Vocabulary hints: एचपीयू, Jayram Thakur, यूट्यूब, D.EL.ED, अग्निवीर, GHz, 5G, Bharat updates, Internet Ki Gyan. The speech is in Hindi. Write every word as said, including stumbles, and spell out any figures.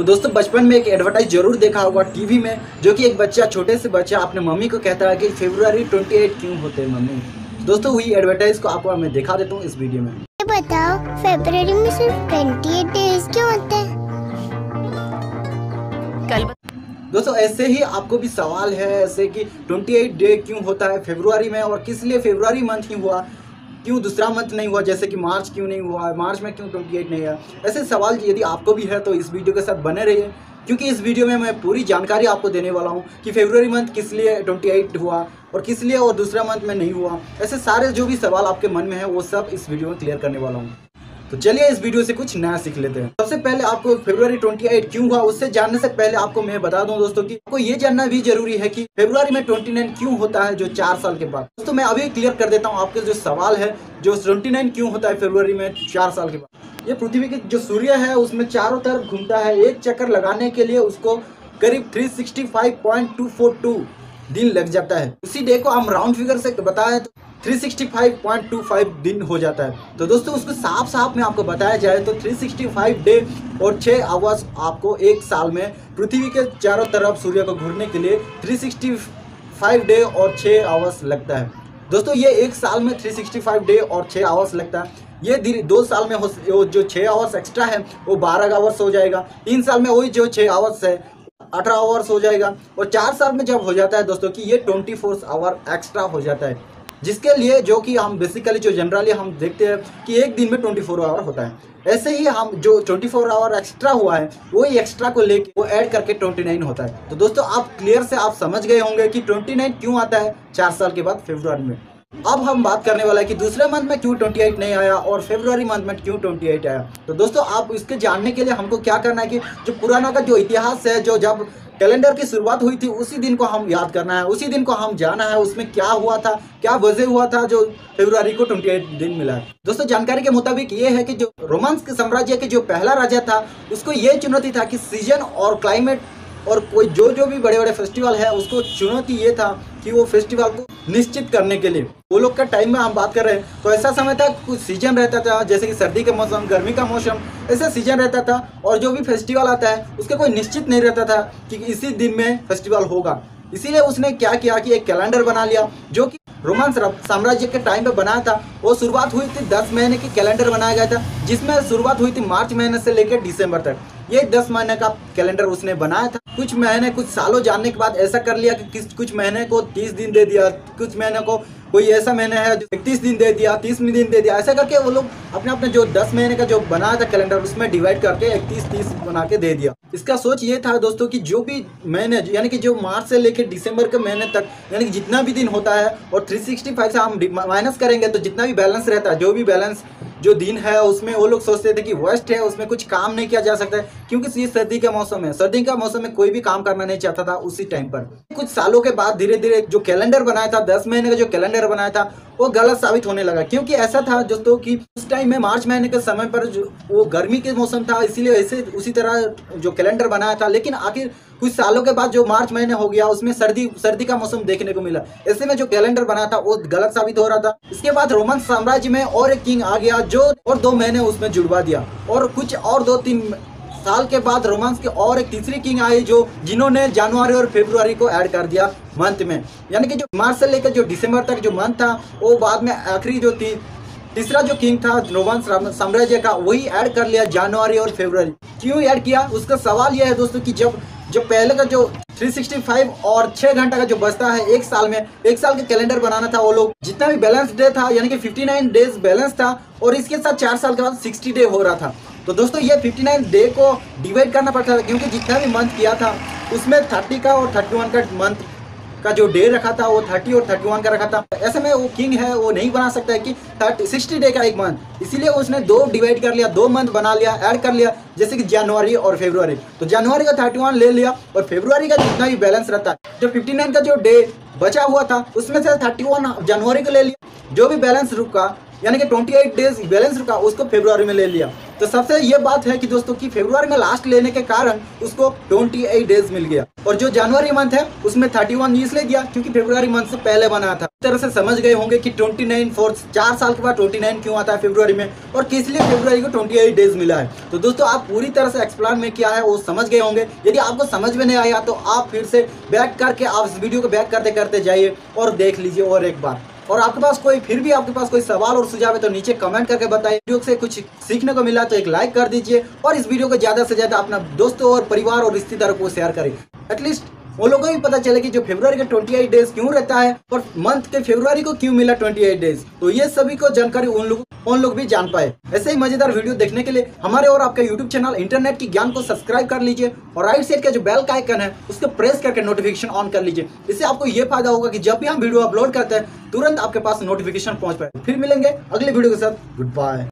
तो दोस्तों बचपन में एक एडवर्टाइज जरूर देखा होगा टीवी में, जो कि एक बच्चा, छोटे से बच्चा अपने मम्मी को कहता है कि फरवरी अट्ठाईस क्यों होते हैं मम्मी। दोस्तों वही एडवर्टाइज को आपको मैं दिखा देता हूँ इस वीडियो में। ये बताओ फरवरी में सिर्फ अट्ठाईस डेज क्यों होते हैं? दोस्तों ऐसे ही आपको भी सवाल है ऐसे कि अट्ठाईस डे क्यों होता है फरवरी में, और किस लिए फरवरी मंथ ही हुआ, क्यों दूसरा मंथ नहीं हुआ, जैसे कि मार्च क्यों नहीं हुआ, मार्च में क्यों अट्ठाईस नहीं है। ऐसे सवाल यदि आपको भी है तो इस वीडियो के साथ बने रहिए, क्योंकि इस वीडियो में मैं पूरी जानकारी आपको देने वाला हूँ कि फरवरी मंथ किस लिए अट्ठाईस हुआ और किस लिए और दूसरा मंथ में नहीं हुआ। ऐसे सारे जो भी सवाल आपके मन में है वो सब इस वीडियो में क्लियर करने वाला हूँ। तो चलिए इस वीडियो से कुछ नया सीख लेते हैं। सबसे पहले आपको फरवरी अट्ठाईस क्यों हुआ उससे जानने से पहले आपको मैं बता दूं दोस्तों कि आपको ये जानना भी जरूरी है कि फरवरी में उनतीस क्यों होता है, जो चार साल के बाद। दोस्तों मैं अभी क्लियर कर देता हूँ आपके जो सवाल है, जो उनतीस क्यों होता है फरवरी में चार साल के बाद। ये पृथ्वी के जो सूर्य है उसमें चारों तरफ घूमता है। एक चक्कर लगाने के लिए उसको करीब three sixty five point two four two दिन लग जाता है। उसी डे को हम राउंड फिगर से बताएं तो तीन सौ पैंसठ पॉइंट दो पाँच दिन हो जाता है। तो दोस्तों उसको साफ साफ में आपको बताया जाए तो तीन सौ पैंसठ डे और छः आवर्स आपको एक साल में पृथ्वी के चारों तरफ सूर्य को घूमने के लिए तीन सौ पैंसठ डे और छः आवर्स लगता है। दोस्तों ये एक साल में तीन सौ पैंसठ डे और छः आवर्स लगता है। ये दिन दो साल में हो, जो छः आवर्स एक्स्ट्रा है वो बारह आवर्स हो जाएगा। तीन साल में वही जो छः आवर्स है अठारह आवर्स हो जाएगा। और चार साल में जब हो जाता है दोस्तों कि ये ट्वेंटी फोर आवर एक्स्ट्रा हो जाता है, जिसके लिए जो कि हम बेसिकली जो जनरली हम देखते हैं कि एक दिन में चौबीस आवर होता है। ऐसे ही हम जो चौबीस आवर एक्स्ट्रा हुआ है वही एक्स्ट्रा को लेके वो ऐड करके उनतीस होता है। तो दोस्तों आप क्लियर से आप समझ गए होंगे कि उनतीस क्यों आता है चार साल के बाद फरवरी में। अब हम बात करने वाला है कि दूसरे मंथ में क्यों अट्ठाईस नहीं आया और फरवरी मंथ में क्यों अट्ठाईस आया। तो दोस्तों आप इसके जानने के लिए हमको क्या करना है कि जो पुराना का जो इतिहास है, जो जब कैलेंडर की शुरुआत हुई थी उसी दिन को हम याद करना है, उसी दिन को हम जाना है उसमें क्या हुआ था, क्या वजह हुआ था जो फरवरी को अट्ठाईस दिन मिला है। दोस्तों जानकारी के मुताबिक ये है कि जो रोमांस के साम्राज्य के जो पहला राजा था उसको ये चुनौती था कि सीजन और क्लाइमेट और कोई जो जो भी बड़े बड़े फेस्टिवल है उसको चुनौती ये था कि वो फेस्टिवल को निश्चित करने के लिए वो लोग का टाइम में हम बात कर रहे हैं। तो ऐसा समय था कुछ सीजन रहता था, जैसे कि सर्दी का मौसम, गर्मी का मौसम, ऐसा सीजन रहता था। और जो भी फेस्टिवल आता है उसका कोई निश्चित नहीं रहता था कि इसी दिन में फेस्टिवल होगा। इसीलिए उसने क्या किया कि एक कैलेंडर बना लिया जो कि रोमन साम्राज्य के टाइम पे बनाया था। वो शुरुआत हुई थी दस महीने की कैलेंडर बनाया गया था, जिसमें शुरुआत हुई थी मार्च महीने से लेकर दिसंबर तक। ये दस महीने का कैलेंडर उसने बनाया था। कुछ महीने कुछ सालों जानने के बाद ऐसा कर लिया कि किस कुछ महीने को तीस दिन दे दिया, कुछ महीने को कोई ऐसा महीना है जो इकतीस दिन दे दिया, तीस दिन दे दिया। ऐसा करके वो लोग अपने अपने जो दस महीने का जो बनाया था कैलेंडर उसमें डिवाइड करके इकतीस तीस बना के दे दिया। इसका सोच ये था दोस्तों कि जो भी महीने यानी कि जो मार्च से लेकर दिसंबर के महीने तक यानी कि जितना भी दिन होता है और तीन सौ पैंसठ से हम माइनस करेंगे तो जितना भी बैलेंस रहता है, जो भी बैलेंस जो दिन है उसमें वो लोग सोचते थे कि वेस्ट है, उसमें कुछ काम नहीं किया जा सकता है क्योंकि ये सर्दी का मौसम है। सर्दी का मौसम में कोई भी काम करना नहीं चाहता था उसी टाइम पर। कुछ सालों के बाद धीरे धीरे जो कैलेंडर बनाया था, दस महीने का जो कैलेंडर बनाया था वो गलत साबित होने लगा, क्योंकि ऐसा था दोस्तों कि उस टाइम में मार्च महीने के समय पर जो वो गर्मी के मौसम था, इसीलिए ऐसे उसी तरह जो कैलेंडर बनाया था। लेकिन आखिर कुछ सालों के बाद जो मार्च महीने हो गया उसमें सर्दी सर्दी का मौसम देखने को मिला। ऐसे में जो कैलेंडर बना था वो गलत साबित हो रहा था। इसके बाद रोमन साम्राज्य में और एक किंग आ गया जो और दो महीने उसमें जुड़वा दिया। और कुछ और दो तीन साल के बाद रोमांस के और एक तीसरी किंग आई जो जिन्होंने जनवरी और फरवरी को ऐड कर दिया मंथ में, यानी कि जो मार्च से लेकर जो दिसंबर तक जो मंथ था वो बाद में आखिरी जो थी तीसरा जो किंग था रोमन साम्राज्य का वही ऐड कर लिया जनवरी और फरवरी। क्यों ऐड किया उसका सवाल यह है दोस्तों कि जब जो पहले का जो तीन सौ पैंसठ और छः घंटा का जो बचता है एक साल में, एक साल का कैलेंडर बनाना था वो लोग, जितना भी बैलेंस डे था यानी कि उनसठ डेज बैलेंस था और इसके साथ चार साल के बाद साठ डे हो रहा था। तो दोस्तों ये उनसठ डे को डिवाइड करना पड़ता था, क्योंकि जितना भी मंथ किया था उसमें तीस का और इकतीस का मंथ का जो डे रखा था वो तीस और इकतीस का रखा था। ऐसे में वो किंग है वो नहीं बना सकता है कि साठ डे का एक मंथ, इसीलिए उसने दो डिवाइड कर लिया, दो मंथ बना लिया, ऐड कर लिया, जैसे कि जनवरी और फरवरी। तो जनवरी का इकतीस ले लिया और फरवरी का जितना भी बैलेंस रहता है जो उनसठ का जो डे बचा हुआ था उसमें से इकतीस जनवरी को ले लिया, जो भी बैलेंस रुका यानी कि अट्ठाईस डेज बैलेंस रुका उसको फरवरी में ले लिया। तो सबसे ये बात है कि दोस्तों कि फरवरी में लास्ट लेने के कारण उसको अट्ठाईस डेज मिल गया और जो जनवरी मंथ है उसमें इकतीस इसलिए दिया क्योंकि फरवरी मंथ से पहले बना था। इस तरह से समझ गए होंगे कि उनतीस फोर चार साल के बाद उनतीस क्यों आता है फरवरी में और किस लिए फरवरी को अट्ठाईस डेज मिला है। तो दोस्तों आप पूरी तरह से एक्सप्लेन में क्या है वो समझ गए होंगे। यदि आपको समझ में नहीं आया तो आप फिर से बैक करके आप इस वीडियो को बैक करते करते जाइए और देख लीजिए और एक बार। और आपके पास कोई फिर भी आपके पास कोई सवाल और सुझाव है तो नीचे कमेंट करके बताइए। वीडियो से कुछ सीखने को मिला तो एक लाइक कर दीजिए और इस वीडियो को ज़्यादा से ज़्यादा अपना दोस्तों और परिवार और रिश्तेदारों को शेयर करें। एटलीस्ट वो लोगों को भी पता चले कि जो फरवरी के अट्ठाईस डेज क्यों रहता है और मंथ के फरवरी को क्यों मिला अट्ठाईस डेज। तो ये सभी को जानकारी उन लोगों उन लोग भी जान पाए। ऐसे ही मजेदार वीडियो देखने के लिए हमारे और आपके यूट्यूब चैनल इंटरनेट की ज्ञान को सब्सक्राइब कर लीजिए और राइट साइड का जो बेल का आइकन है उसको प्रेस करके नोटिफिकेशन ऑन कर लीजिए। इससे आपको ये फायदा होगा कि जब भी हम वीडियो अपलोड करते हैं तुरंत आपके पास नोटिफिकेशन पहुंच पाए। फिर मिलेंगे अगले वीडियो के साथ। Good bye.